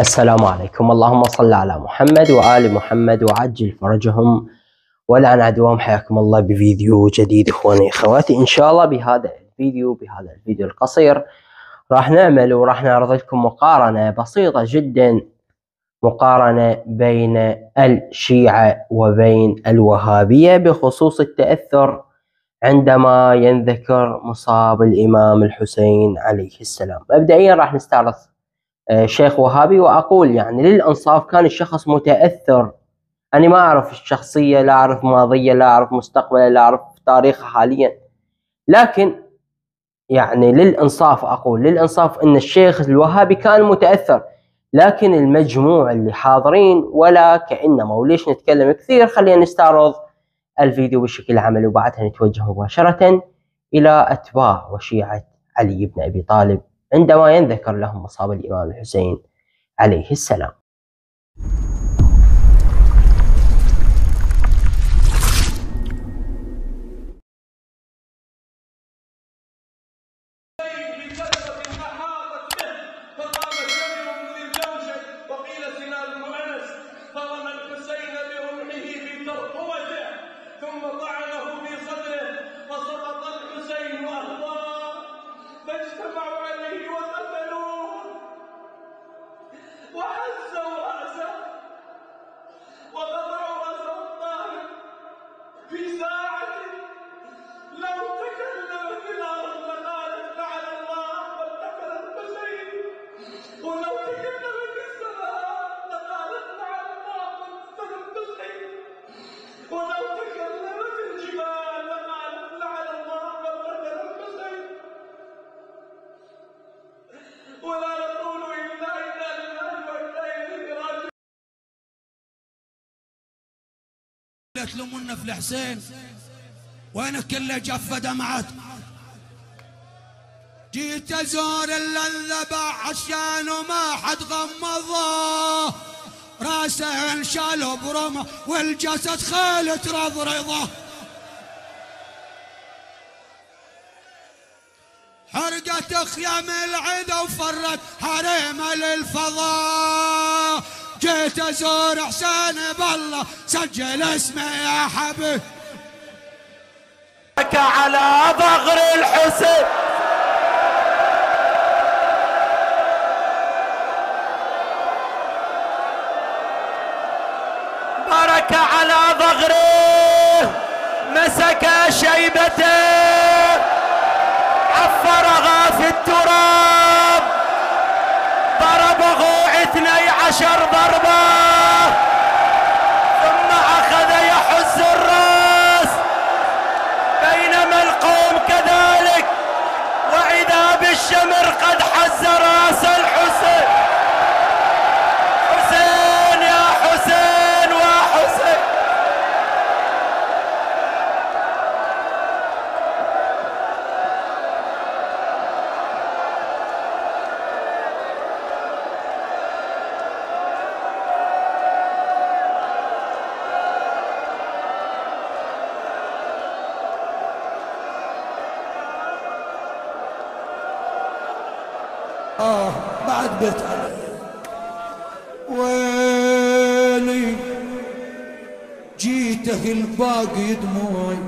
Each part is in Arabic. السلام عليكم. اللهم صل على محمد وآل محمد وعجل فرجهم ولعن عدوهم. حياكم الله بفيديو جديد اخواني اخواتي. ان شاء الله بهذا الفيديو القصير راح نعمل وراح نعرض لكم مقارنة بسيطة جدا، مقارنة بين الشيعة وبين الوهابية بخصوص التأثر عندما ينذكر مصاب الإمام الحسين عليه السلام. مبدئيا راح نستعرض شيخ وهابي، وأقول يعني للإنصاف كان الشخص متأثر. أنا ما أعرف الشخصية، لا أعرف ماضية، لا أعرف مستقبله، لا أعرف تاريخه حاليا، لكن يعني للإنصاف أقول أن الشيخ الوهابي كان متأثر، لكن المجموع اللي حاضرين ولا كأنما. وليش نتكلم كثير؟ خلينا نستعرض الفيديو بشكل عملي، وبعدها نتوجه مباشرة إلى أتباع وشيعة علي بن أبي طالب عندما ينذكر لهم مصاب الإمام الحسين عليه السلام. لا تلومونا في الحسين، وينك اللي جف دمعت؟ جيت ازور اللي انذبح عشانه ما حد غمضه، راسه انشال برمه والجسد خيل ترضرضه، حرقت خيام العدا وفرت حريمه للفضاء. جيت ازور حسين بالله سجل اسمي يا حبيب. بكى على ظهر الحسين، برك على ظهره، مسك شيبته، حفرها في التراب، ضربه 12 ضربة، ثم أخذ يحز الرأس، بينما القوم كذلك، وإذا بالشمر قد حز رأس الحسين. حسين يا حسين وحسين، بعد بيت علي ويلي جيته الباقي دموعي،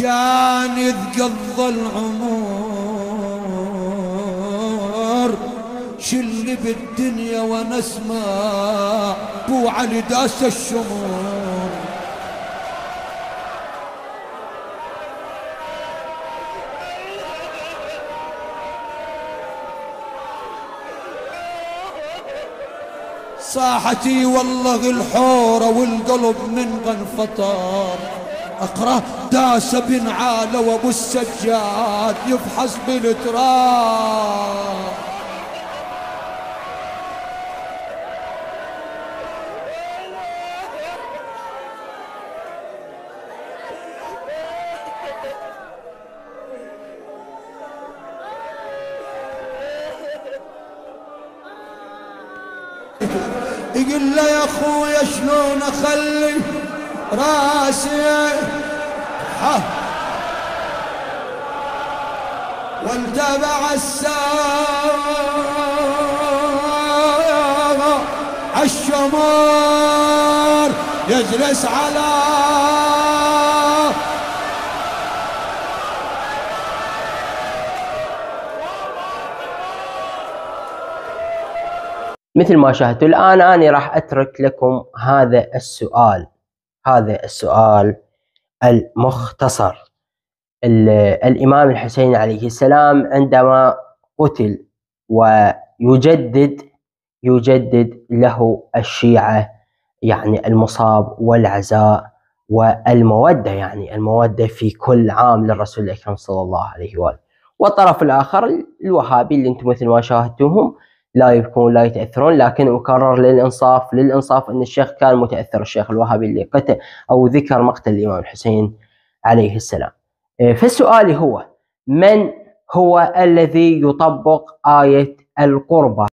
كان يتقضى العمر شلي بالدنيا ونسمع بو علي داس الشموع. صاحتي والله الحورة والقلب من غنفطار، اقرأ داس بن عالة وابو السجاد يفحص بالتراب. يقول له يا اخويا شلون اخلي راسي وانتبع الساعة الشمر يجلس على مثل ما شاهدتوا الآن. أنا راح أترك لكم هذا السؤال المختصر. الإمام الحسين عليه السلام عندما قتل ويجدد له الشيعة يعني المصاب والعزاء والمودة، يعني المودة في كل عام للرسول الأكرم صلى الله عليه وآله. والطرف الآخر الوهابي اللي انتم مثل ما شاهدتوهم لا يبكون لا يتأثرون، لكن أكرر للإنصاف أن الشيخ كان متأثر، الشيخ الوهابي اللي قتل أو ذكر مقتل الإمام الحسين عليه السلام. فالسؤال هو: من هو الذي يطبق آية القربة؟